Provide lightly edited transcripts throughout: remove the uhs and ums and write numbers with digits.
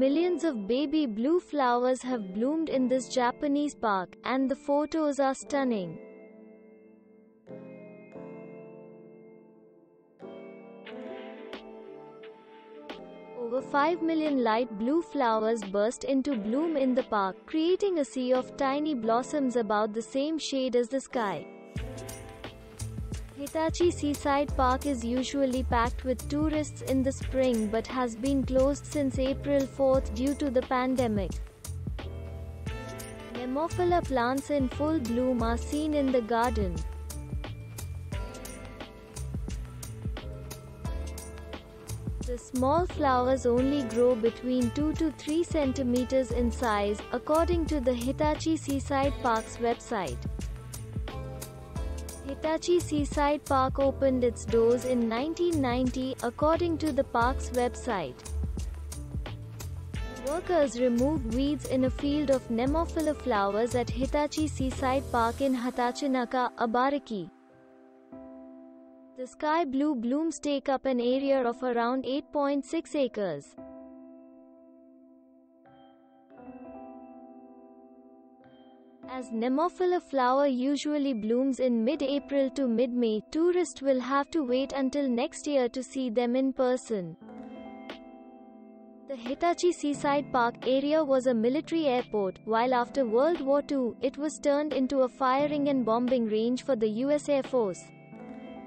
Millions of baby blue flowers have bloomed in this Japanese park, and the photos are stunning. Over 5 million light blue flowers burst into bloom in the park, creating a sea of tiny blossoms about the same shade as the sky. Hitachi Seaside Park is usually packed with tourists in the spring but has been closed since April 4 due to the pandemic. Nemophila plants in full bloom are seen in the garden. The small flowers only grow between 2 to 3 centimeters in size, according to the Hitachi Seaside Park's website. Hitachi Seaside Park opened its doors in 1990, according to the park's website. Workers removed weeds in a field of Nemophila flowers at Hitachi Seaside Park in Hitachinaka, Ibaraki. The sky blue blooms take up an area of around 8.6 acres. As Nemophila flower usually blooms in mid-April to mid-May, tourists will have to wait until next year to see them in person. The Hitachi Seaside Park area was a military airport, while after World War II, it was turned into a firing and bombing range for the US Air Force.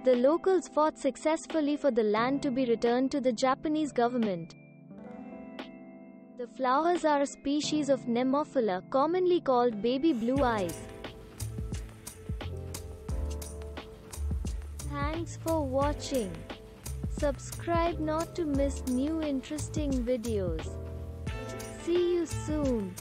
The locals fought successfully for the land to be returned to the Japanese government. The flowers are a species of Nemophila, commonly called baby blue eyes. Thanks for watching. Subscribe not to miss new interesting videos. See you soon.